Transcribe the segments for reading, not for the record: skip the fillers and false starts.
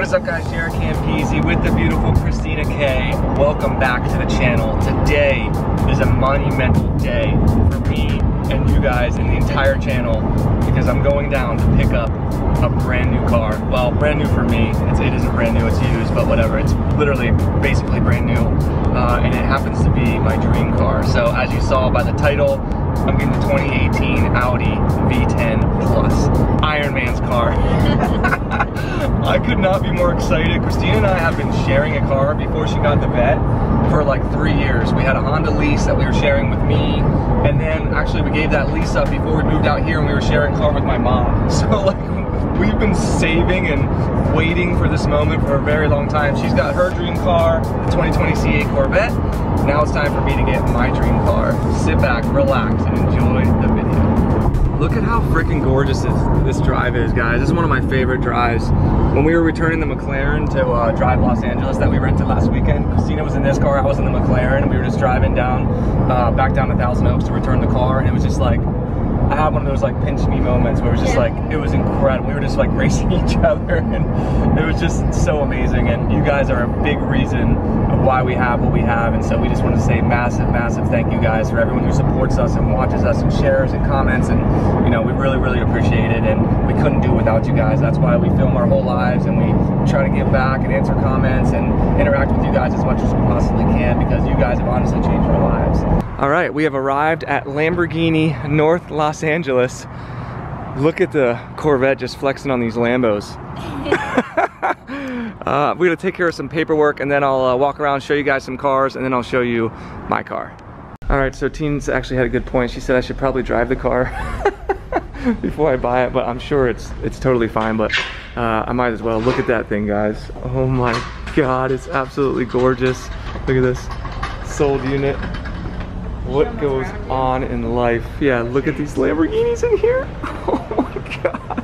What is up, guys? Jaret Campisi with the beautiful Christina K. Welcome back to the channel. Today is a monumental day for me and you guys and the entire channel because I'm going down to pick up a brand new car. Well, brand new for me. It isn't brand new, it's used, but whatever. It's literally basically brand new and it happens to be my dream car. So as you saw by the title, I'm getting the 2018 Audi V10 Plus, Iron Man's car. I could not be more excited. Christina and I have been sharing a car before she got the vet for like 3 years. We had a Honda lease that we were sharing with me, and then actually we gave that lease up before we moved out here and we were sharing a car with my mom. So like we've been saving and waiting for this moment for a very long time. She's got her dream car, the 2020 C8 Corvette. Now it's time for me to get my dream car. Sit back, relax, and enjoy the video. Look at how freaking gorgeous this drive is, guys. This is one of my favorite drives. When we were returning the McLaren to drive Los Angeles that we rented last weekend, Christina was in this car, I was in the McLaren, and we were just driving down, back down to Thousand Oaks to return the car, and it was just like, I had one of those like pinch me moments where it was just like, it was incredible. We were just like racing each other and it was just so amazing. And you guys are a big reason of why we have what we have. And so we just want to say massive, massive thank you guys for everyone who supports us and watches us and shares and comments. And you know, we really, really appreciate it. And we couldn't do it without you guys. That's why we film our whole lives and we try to give back and answer comments and interact with you guys as much as we possibly can because you guys have honestly changed our lives. All right, we have arrived at Lamborghini North Los Angeles. Look at the Corvette just flexing on these Lambos. We're gonna take care of some paperwork and then I'll walk around, show you guys some cars, and then I'll show you my car. All right, so Teen's actually had a good point. She said I should probably drive the car before I buy it, but I'm sure it's totally fine, but I might as well. Look at that thing, guys. Oh my God, it's absolutely gorgeous. Look at this, sold unit. What goes on in life? Yeah, look at these Lamborghinis in here. Oh my God.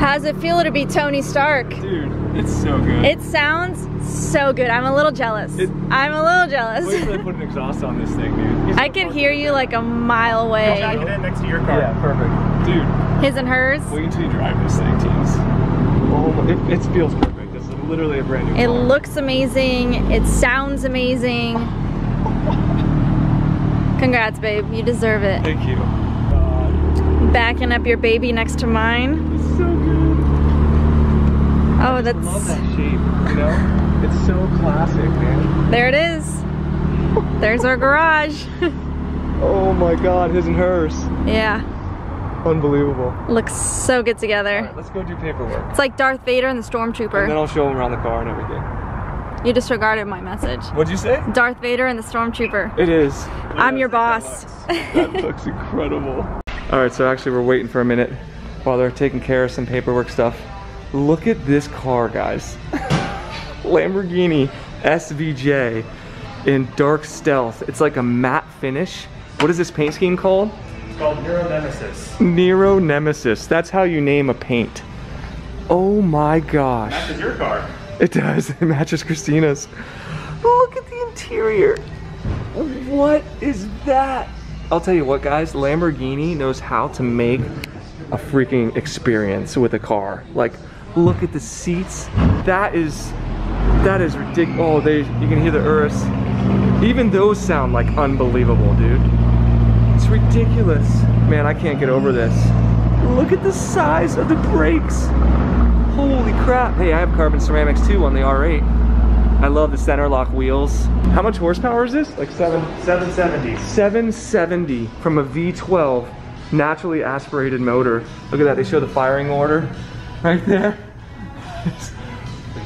How's it feel to be Tony Stark? Dude, it's so good. It sounds so good. I'm a little jealous. I'm a little jealous. Wait till they put an exhaust on this thing, dude. I can hear you like a mile away. I'll jack it in next to your car. Yeah, perfect. Dude. His and hers. Wait until you drive this thing, teams. Oh, it feels perfect. This is literally a brand new car. It looks amazing. It sounds amazing. Congrats, babe. You deserve it. Thank you. Backing up your baby next to mine. It's so good. Oh, that's. I love that shape, you know? It's so classic, man. There it is. There's our garage. Oh my God, his and hers. Yeah. Unbelievable. Looks so good together. All right, let's go do paperwork. It's like Darth Vader and the Stormtrooper. And then I'll show him around the car and everything. You disregarded my message. What'd you say? Darth Vader and the Stormtrooper. It is. Yeah, I'm your boss. That looks incredible. All right, so actually we're waiting for a minute while they're taking care of some paperwork stuff. Look at this car, guys. Lamborghini SVJ in dark stealth. It's like a matte finish. What is this paint scheme called? It's called Nero Nemesis. Nero Nemesis, that's how you name a paint. Oh my gosh. It matches your car. It does, it matches Christina's. Look at the interior. What is that? I'll tell you what, guys, Lamborghini knows how to make a freaking experience with a car. Like, look at the seats. That is ridiculous. Oh, you can hear the Urus. Even those sound like unbelievable, dude. It's ridiculous. Man, I can't get over this. Look at the size of the brakes. Holy crap. Hey, I have carbon ceramics too on the R8. I love the center lock wheels. How much horsepower is this? Like 770. 770 from a V12 naturally aspirated motor. Look at that, they show the firing order right there.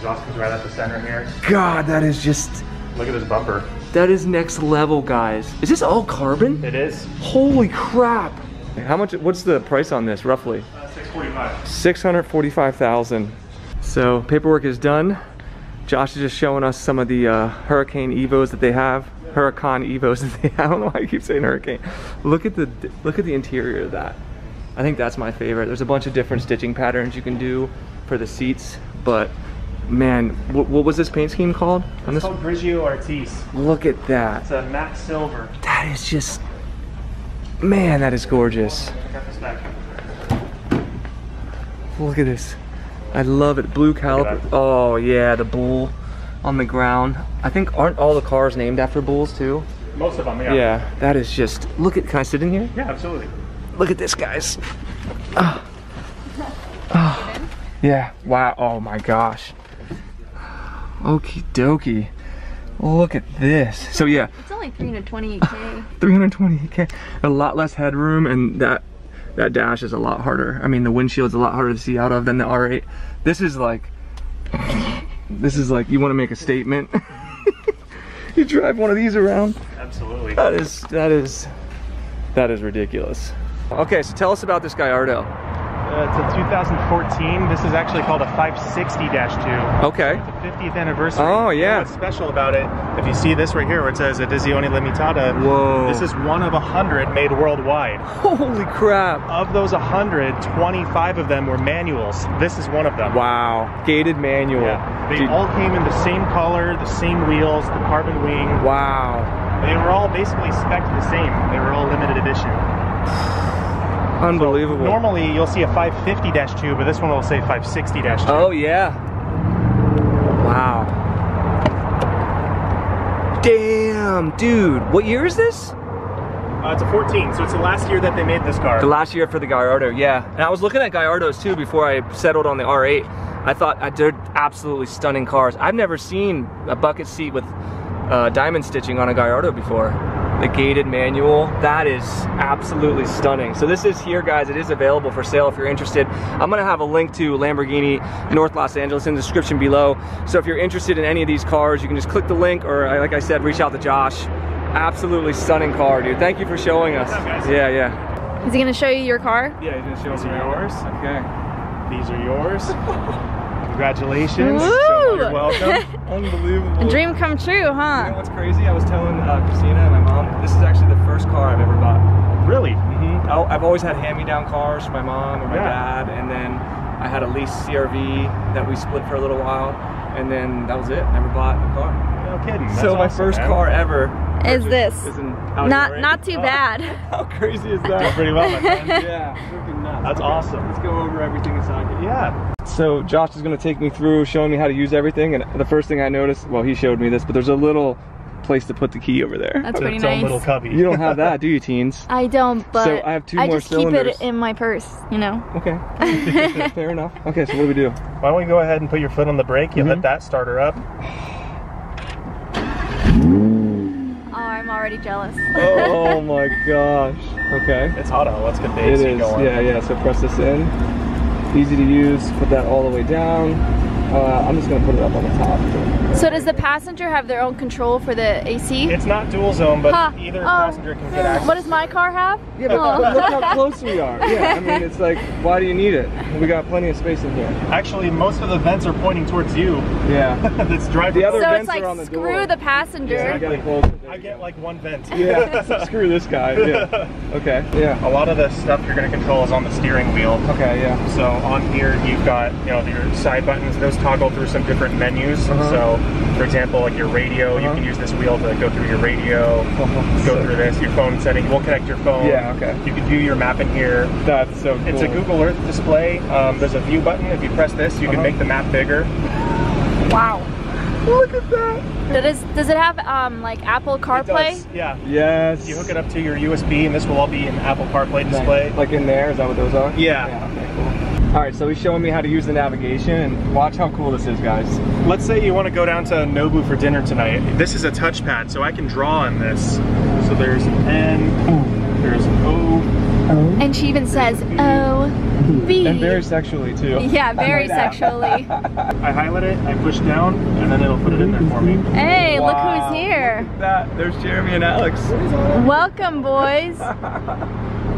exhaust comes right at the center here. God, that is just... Look at this bumper. That is next level, guys. Is this all carbon? It is. Holy crap. How much, what's the price on this, roughly? $645,000. $645,000. So, paperwork is done. Josh is just showing us some of the Huracán Evos that they have. I don't know why I keep saying Huracán. Look at the interior of that. I think that's my favorite. There's a bunch of different stitching patterns you can do for the seats, but man, what was this paint scheme called? It's called Grigio Ortiz. Look at that. It's a matte silver. That is just, man, that is gorgeous. Look at this. I love it. Blue caliper. Oh yeah, the bull on the ground. I think, aren't all the cars named after bulls too? Most of them, yeah. Yeah, that is just, look at, can I sit in here? Yeah, absolutely. Look at this, guys. Yeah, wow, oh my gosh. Okie dokie. Look at this. So yeah. It's only 328K. 328K. A lot less headroom, and that dash is a lot harder. I mean, the windshield's a lot harder to see out of than the R8. This is like, you want to make a statement. You drive one of these around. Absolutely. That is ridiculous. Okay, so tell us about this Gallardo. It's a 2014. This is actually called a 560-2. Okay. So it's the 50th anniversary. Oh, yeah. What's special about it, if you see this right here where it says Edizioni Limitata, whoa. This is one of 100 made worldwide. Holy crap. Of those 100, 25 of them were manuals. This is one of them. Wow. Gated manual. Yeah. They all came in the same color, the same wheels, the carbon wing. Wow. They were all basically spec'd the same. They were all limited edition. Unbelievable. So normally you'll see a 550-2, but this one will say 560-2. Oh yeah. Wow. Damn, dude. What year is this? It's a 14, so it's the last year that they made this car. The last year for the Gallardo, yeah. And I was looking at Gallardos too before I settled on the R8. I thought, they're absolutely stunning cars. I've never seen a bucket seat with diamond stitching on a Gallardo before. The gated manual, that is absolutely stunning. So this is here, guys. It is available for sale if you're interested. I'm gonna have a link to Lamborghini North Los Angeles in the description below. So if you're interested in any of these cars, you can just click the link, or like I said, reach out to Josh. Absolutely stunning car, dude. Thank you for showing us. Yeah, yeah. Is he gonna show you your car? Yeah, he's gonna show us yours. Okay. These are yours. Congratulations. So you're welcome. Unbelievable. A dream come true, huh? You know what's crazy? I was telling Christina and my mom, this is actually the first car I've ever bought. Really? Mm-hmm. I've always had hand-me-down cars from my mom or my dad, and then I had a leased CRV that we split for a little while, and then that was it. Never bought a car. No kidding. That's so my awesome, first car ever is this. Is an Audi R8. Not too bad. How crazy is that? That's pretty well, my friend. Yeah, freaking nuts. That's awesome. Let's go over everything inside here. Yeah. So Josh is going to take me through showing me how to use everything, and the first thing I noticed, well, he showed me this, but there's a little place to put the key over there. That's pretty nice. Own little cubby. You don't have that, do you, teens? I don't, but so I have two more cylinders. I just keep it in my purse, you know. Okay. Fair enough. Okay, so what do we do? Why don't we go ahead and put your foot on the brake? You let that starter up. Oh, I'm already jealous. Oh my gosh. Okay. It's auto. Let's get the AC going. Yeah, yeah. So press this in. Easy to use, put that all the way down. I'm just gonna put it up on the top. So does the passenger have their own control for the AC? It's not dual zone, but either passenger can get access. What does my car have? Yeah, but look how close we are. Yeah, I mean, it's like, why do you need it? We got plenty of space in here. Actually, most of the vents are pointing towards you. Yeah. That's driving. The other vents are on the door. So it's like, screw the passenger. Exactly. I get like one vent. Yeah, so screw this guy. Yeah. Okay, yeah. A lot of the stuff you're gonna control is on the steering wheel. Okay, yeah. So on here, you've got, you know, your side buttons. Those toggle through some different menus. So, for example, like your radio, you can use this wheel to go through your radio, go through this, your phone setting. We'll connect your phone. Yeah, okay. You can view your map in here. That's so cool. It's a Google Earth display. There's a view button. If you press this, you can make the map bigger. Wow. Look at that. Does it have like Apple CarPlay? It does, yeah. Yes. You hook it up to your USB, and this will all be an Apple CarPlay display. Like in there? Is that what those are? Yeah. Okay, cool. All right, so he's showing me how to use the navigation, and watch how cool this is, guys. Let's say you want to go down to Nobu for dinner tonight. This is a touchpad, so I can draw on this. So there's an N, there's an O. Oh. And she even says, oh, B. And very sexually, too. Yeah, very sexually. I highlight it, I push down, and then it'll put it in there for me. Hey, wow. Look who's here. Look at that. There's Jeremy and Alex. Welcome, boys.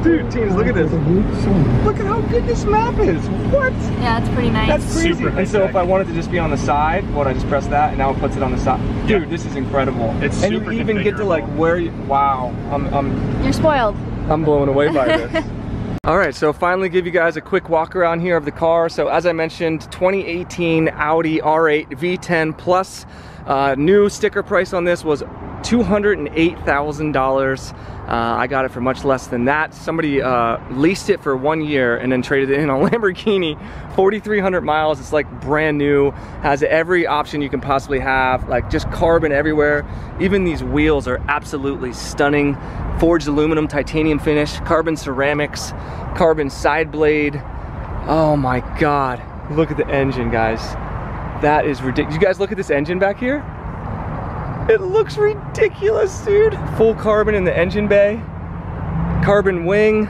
Dude, teens, look at this. Look at how good this map is. What? Yeah, it's pretty nice. That's crazy. Super and so if I wanted to just be on the side, what, I just press that, and now it puts it on the side. Dude, yeah. This is incredible. It's and super. And you even get to, like, where you, wow. You're spoiled. I'm blown away by this. All right, so finally give you guys a quick walk around here of the car. So as I mentioned, 2018 Audi R8 V10 Plus. New sticker price on this was $208,000. I got it for much less than that. Somebody leased it for 1 year and then traded it in on Lamborghini. 4,300 miles, it's like brand new. Has every option you can possibly have, like just carbon everywhere. Even these wheels are absolutely stunning. Forged aluminum, titanium finish, carbon ceramics, carbon side blade. Oh my God, look at the engine, guys. That is ridiculous. You guys look at this engine back here. It looks ridiculous, dude. Full carbon in the engine bay. Carbon wing.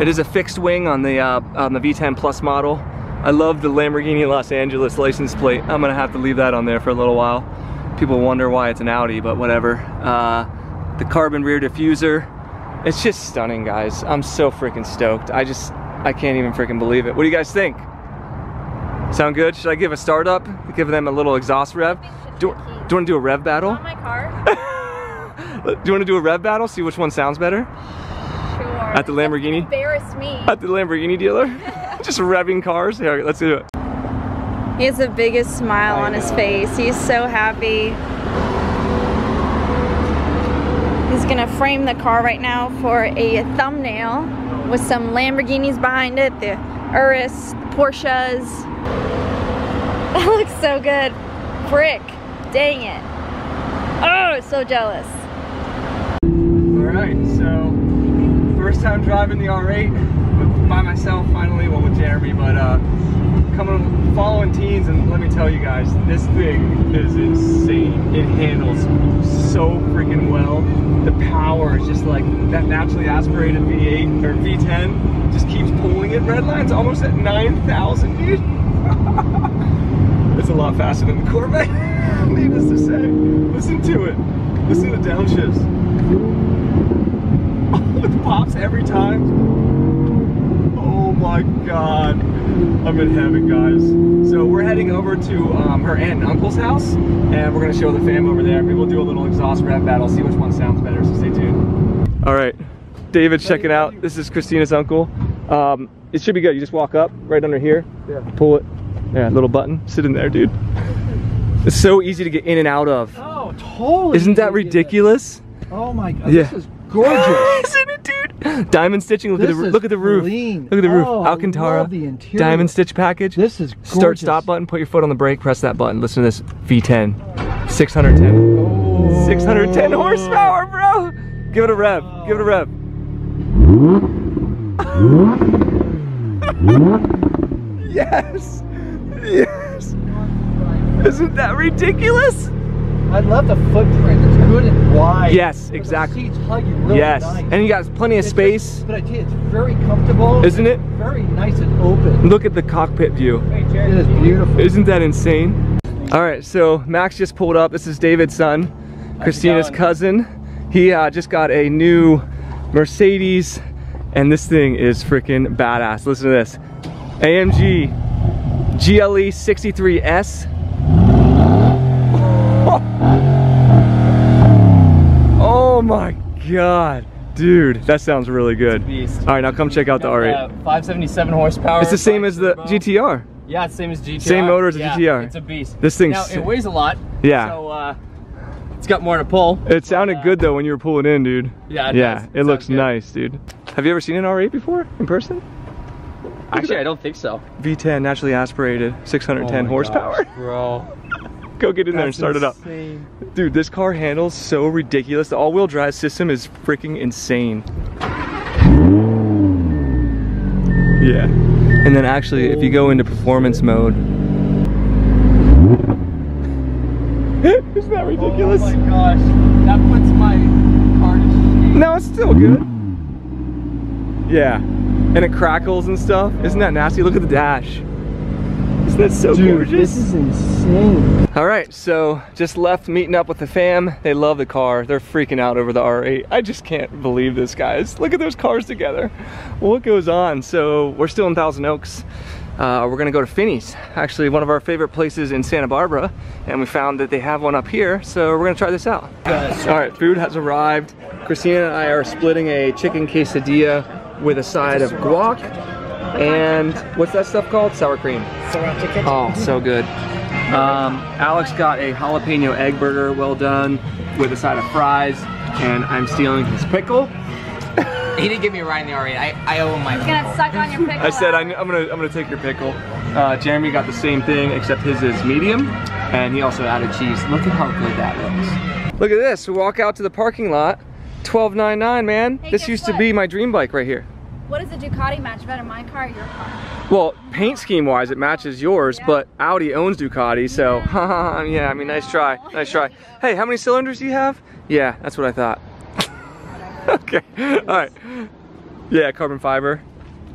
It is a fixed wing on the V10 Plus model. I love the Lamborghini Los Angeles license plate. I'm gonna have to leave that on there for a little while. People wonder why it's an Audi, but whatever. The carbon rear diffuser. It's just stunning, guys. I'm so freaking stoked. I can't even freaking believe it. What do you guys think? Sound good? Should I give a start up? Give them a little exhaust rev? Do you want to do a rev battle? Not my car. Do you want to do a rev battle? See which one sounds better? Sure. At the Lamborghini? Embarrass me. At the Lamborghini dealer? Just revving cars? Here, let's do it. He has the biggest smile on his face. He's so happy. He's gonna frame the car right now for a thumbnail with some Lamborghinis behind it, the Urus, the Porsches. That looks so good. Brick. Dang it. Oh, so jealous. Alright, so first time driving the R8 by myself finally, well with Jeremy, but following teens, and let me tell you guys, this thing is insane. It handles so freaking well. The power is just like that naturally aspirated V8 or V10 just keeps pulling it. Red line's almost at 9,000, dude. It's a lot faster than the Corvette. Needless to say, listen to it. Listen to the downshifts. It pops every time. Oh my God. I'm in heaven, guys. So we're heading over to her aunt and uncle's house, and we're going to show the fam over there. Maybe we'll do a little exhaust rev battle, see which one sounds better, so stay tuned. All right, David's checking out. This is Christina's uncle. It should be good. You just walk up right under here. Yeah. Pull it. Yeah, little button. Sit in there, dude. It's so easy to get in and out of. Oh, totally. Isn't that ridiculous? Oh my God, yeah. This is gorgeous. Isn't it, dude? Diamond stitching, look at the roof. Clean. Look at the roof, Alcantara, I love the interior. Diamond stitch package. This is gorgeous. Start stop button, put your foot on the brake, press that button. Listen to this, V10, 610. Oh. 610 horsepower, bro. Give it a rev, give it a rev. Yes, yes. Isn't that ridiculous? I love the footprint. It's good and wide. Yes, exactly. The seats hug you really nice. And you got plenty of space. Just, but I tell you, it's very comfortable. Isn't it? Very nice and open. Look at the cockpit view. Hey, Jared, it is beautiful. Isn't that insane? All right, so Max just pulled up. This is David's son, Christina's cousin. He just got a new Mercedes, and this thing is freaking badass. Listen to this. AMG GLE 63 S. Oh my God, dude, that sounds really good. All right, now come check out the R8. 577 horsepower. It's the same as the GTR. Yeah, it's the same as GTR. Same motor as the GTR. It's a beast. This thing. Now it weighs a lot. Yeah. So it's got more to pull. It sounded good though when you were pulling in, dude. Yeah. Yeah, it looks nice, dude. Have you ever seen an R8 before in person? Actually, I don't think so. V10 naturally aspirated, 610 horsepower. Gosh, bro. Go get in there and start it up. Dude, this car handles so ridiculous. The all-wheel drive system is freaking insane. Yeah. And then actually, if you go into performance mode. Isn't that ridiculous? Oh my gosh. That puts my car to shame. No, it's still good. Yeah. And it crackles and stuff. Isn't that nasty? Look at the dash. Isn't that so gorgeous? Dude, this is insane. All right, so just left meeting up with the fam. They love the car. They're freaking out over the R8. I just can't believe this, guys. Look at those cars together. What goes on? So we're still in Thousand Oaks. We're gonna go to Finney's, actually one of our favorite places in Santa Barbara, and we found that they have one up here, so we're gonna try this out. All right, food has arrived. Christina and I are splitting a chicken quesadilla with a side of guac and what's that stuff called? Sour cream. Oh, so good. Alex got a jalapeno egg burger, well done, with a side of fries, and I'm stealing his pickle. He didn't give me a ride in the R8. I owe him my pickle. He's gonna suck on your pickle. I said I'm gonna take your pickle. Jeremy got the same thing, except his is medium, and he also added cheese. Look at how good that looks. Look at this. We walk out to the parking lot. $12.99, man. Hey, this used to be my dream bike right here. What does a Ducati match better, my car or your car? Well, paint scheme wise, it matches yours, yeah. But Audi owns Ducati, so yeah. Yeah, I mean, nice try, nice try. Hey, how many cylinders do you have? Yeah, that's what I thought. Okay, all right. Yeah, carbon fiber,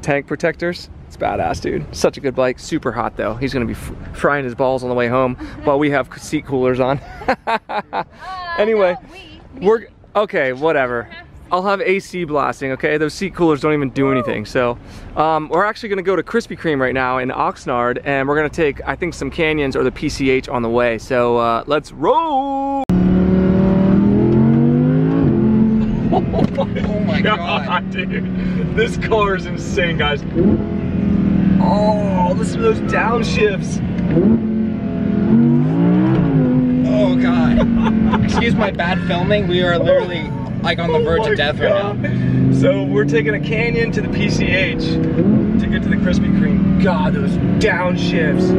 tank protectors. It's badass, dude. Such a good bike, super hot though. He's gonna be frying his balls on the way home while we have seat coolers on. Anyway, we're, okay, whatever. I'll have AC blasting, okay? Those seat coolers don't even do anything, so. We're actually gonna go to Krispy Kreme right now in Oxnard, and we're gonna take, I think, some Canyons or the PCH on the way, so let's roll! Oh my god, dude. This car is insane, guys. Oh, listen to those downshifts. Oh god. Excuse my bad filming. We are literally like on the verge of death right now. So we're taking a canyon to the PCH to get to the Krispy Kreme. God, those downshifts.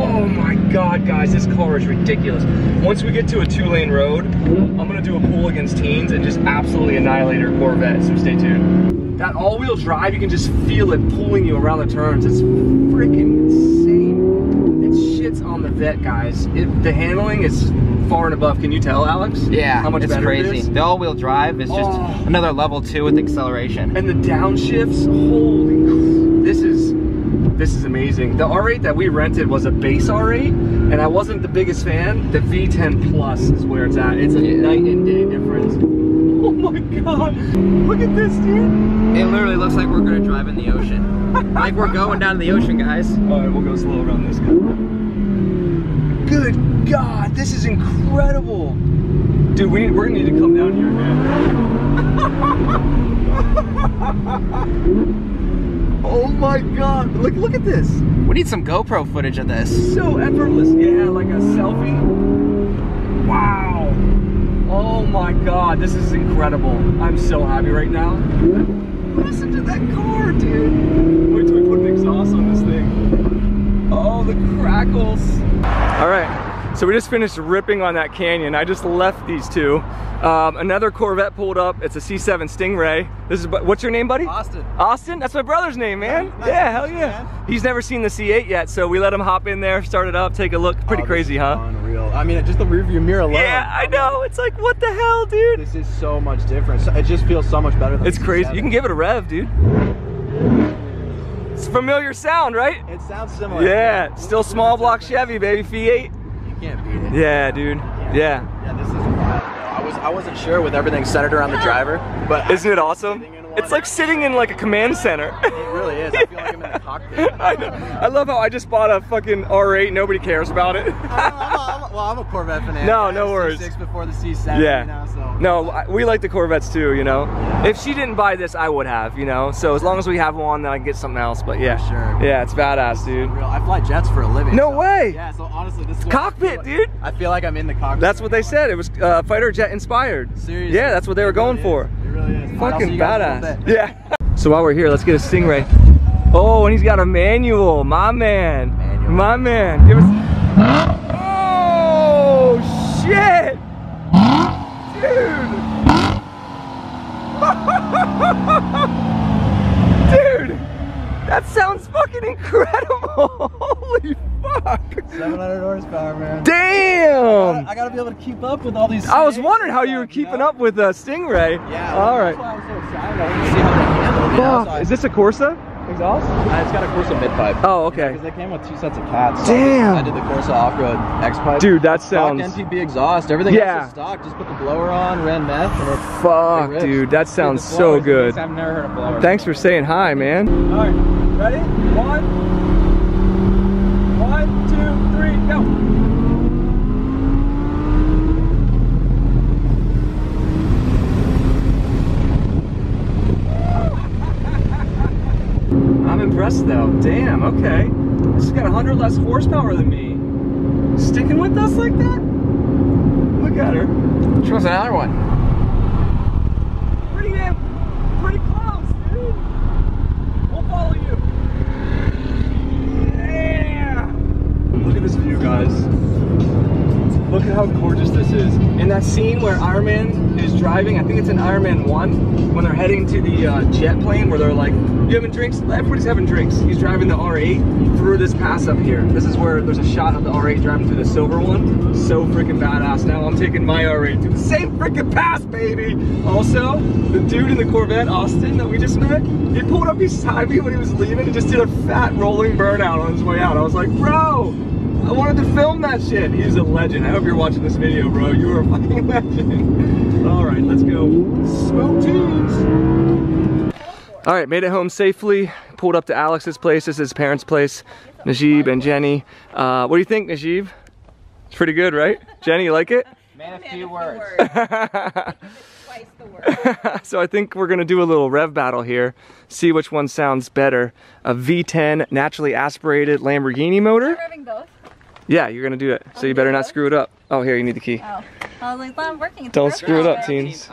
Oh my god, guys, this car is ridiculous. Once we get to a two-lane road, I'm gonna do a pool against teens and just absolutely annihilate her Corvette, so stay tuned. That all-wheel drive, you can just feel it pulling you around the turns. It's freaking insane. It shits on the Vet, guys. The handling is far and above. Can you tell, Alex? Yeah, how much it's crazy. The all-wheel drive is just another level two with acceleration. And the downshifts, holy crap, this is amazing. The R8 that we rented was a base R8, and I wasn't the biggest fan. The V10 Plus is where it's at. It's a night and day difference. Oh my god. Look at this, dude. It literally looks like we're gonna drive in the ocean. Like we're going down to the ocean, guys. All right, we'll go slow around this guy. Good god, this is incredible. Dude, we're gonna need to come down here, man. Oh my god, look at this. We need some GoPro footage of this. So effortless, yeah, like a selfie. Wow. Oh my god, this is incredible. I'm so happy right now. Listen to that car, dude. Wait till we put an exhaust on this thing. Oh, the crackles. All right. So we just finished ripping on that canyon. I just left these two. Another Corvette pulled up. It's a C7 Stingray. This is, what's your name, buddy? Austin. Austin? That's my brother's name, man. Nice, yeah, hell yeah. Man. He's never seen the C8 yet, so we let him hop in there, start it up, take a look. Pretty crazy, huh? Unreal. I mean, just the rearview mirror alone. Yeah, I know. It's like, what the hell, dude? This is so much different. It just feels so much better than it's crazy. You can give it a rev, dude. It's a familiar sound, right? It sounds similar. Yeah, still small block Chevy, baby. V8. Can't beat it. Yeah, dude. Yeah. Yeah, this is wild. I wasn't sure with everything centered around the driver, but isn't it awesome? It's like sitting in like a command center. It really is. I feel like I'm in a cockpit. I know. I love how I just bought a fucking R8. Nobody cares about it. I'm a Corvette fan. No worries. C6 before the C7. Yeah. You know, so. No, we like the Corvettes too. You know, if she didn't buy this, I would have. You know, so as long as we have one, then I can get something else. But yeah, for sure. Yeah, it's badass, dude. Unreal. I fly jets for a living. No way. Yeah. So honestly, this is cockpit, dude. I feel like I'm in the cockpit. That's what they said. It was fighter jet inspired. Seriously. Yeah, that's what they were going for. It really is. Fucking badass. Yeah. So while we're here, let's get a Stingray. Oh, and he's got a manual. My man. Manual. My man. Give us. Shit! Dude! Dude! That sounds fucking incredible! Holy fuck! 700 horsepower, man. Damn! I gotta be able to keep up with all these snakes. I was wondering how you were keeping up with Stingray. Yeah. All right. That's why I'm so excited. I want to see how they handle it. Is this a Corsa exhaust? It's got a Corsa mid-pipe. Oh, okay. Because they came with two sets of cats. So damn! I did the Corsa off-road X-pipe. Dude, that sounds... Stock NTB exhaust. Everything else is stock. Just put the blower on, ran meth, and it... Fuck, dude. That sounds so good. I've never heard of blowers. Thanks for saying hi, man. All right. Ready? One, two, three, go! I'm impressed though. Damn, okay. This has got 100 less horsepower than me. Sticking with us like that? Look at her. She wants another one. Pretty damn, pretty close, dude. We'll follow you. Look at this view, guys. Look at how gorgeous this is. And that scene where Iron Man is driving, I think it's in Iron Man 1, when they're heading to the jet plane where they're like, you having drinks? Everybody's having drinks. He's driving the R8 through this pass up here. This is where there's a shot of the R8 driving through the silver one. So freaking badass. Now I'm taking my R8 through the same freaking pass, baby. Also, the dude in the Corvette, Austin, that we just met, he pulled up beside me when he was leaving and just did a fat rolling burnout on his way out. I was like, bro, I wanted to film that shit. He's a legend. I hope you're watching this video, bro. You are a fucking legend. All right, let's go. Smoke tunes. All right, made it home safely. Pulled up to Alex's place. This is his parents' place. Najib and Jenny. What do you think, Najib? It's pretty good, right? Jenny, you like it? Man of few words. Twice the word. So I think we're gonna do a little rev battle here. See which one sounds better. A V10 naturally aspirated Lamborghini motor. Are you revving both? Yeah, you're gonna do it. So you better not screw it up. Oh, here, you need the key. Oh, I was like, well, I'm working. Don't screw it up, teens.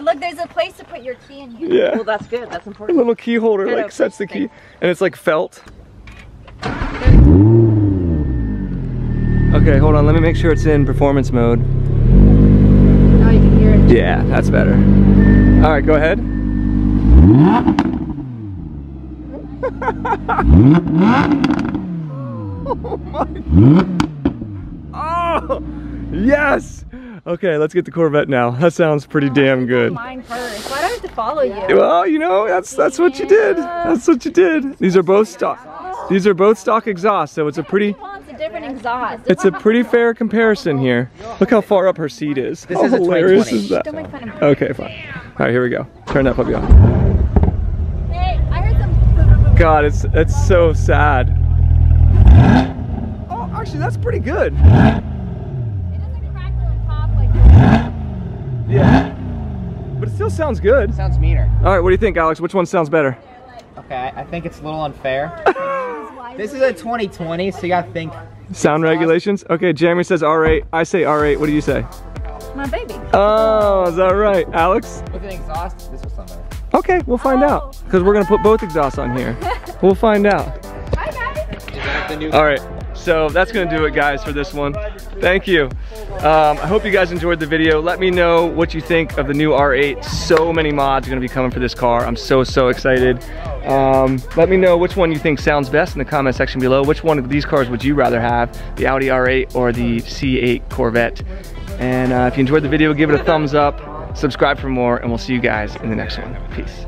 Look, there's a place to put your key in here. Yeah. Well, that's good. That's important. A little key holder, like, sets the key. And it's like felt. Okay, hold on. Let me make sure it's in performance mode. Now you can hear it. Yeah, that's better. All right, go ahead. Oh my! Oh yes! Okay, let's get the Corvette now. That sounds pretty damn good. Mine first. Why do I have to follow you? Well, you know, that's what you did. That's what you did. These are both stock. These are both stock exhausts, so it's a pretty. It's a pretty fair comparison here. Look how far up her seat is. How hilarious is that? Okay, fine. All right, here we go. Turn that puppy off. Hey, I heard some. God, it's so sad. Actually, that's pretty good. It doesn't crackle and pop like this. Yeah. But it still sounds good. It sounds meaner. All right, what do you think, Alex? Which one sounds better? Okay, I think it's a little unfair. This is a 2020, so you gotta think. Sound regulations? Okay, Jeremy says R8. I say R8. What do you say? My baby. Oh, is that right, Alex? With an exhaust, this was sound better. Okay, we'll find out. Because we're gonna put both exhausts on here. We'll find out. Hi, guys. Is that the new one? All right. So that's gonna do it, guys, for this one. Thank you. I hope you guys enjoyed the video. Let me know what you think of the new R8. So many mods are gonna be coming for this car. I'm so excited. Let me know which one you think sounds best in the comment section below. Which one of these cars would you rather have? The Audi R8 or the C8 Corvette? And if you enjoyed the video, give it a thumbs up, subscribe for more, and we'll see you guys in the next one. Peace.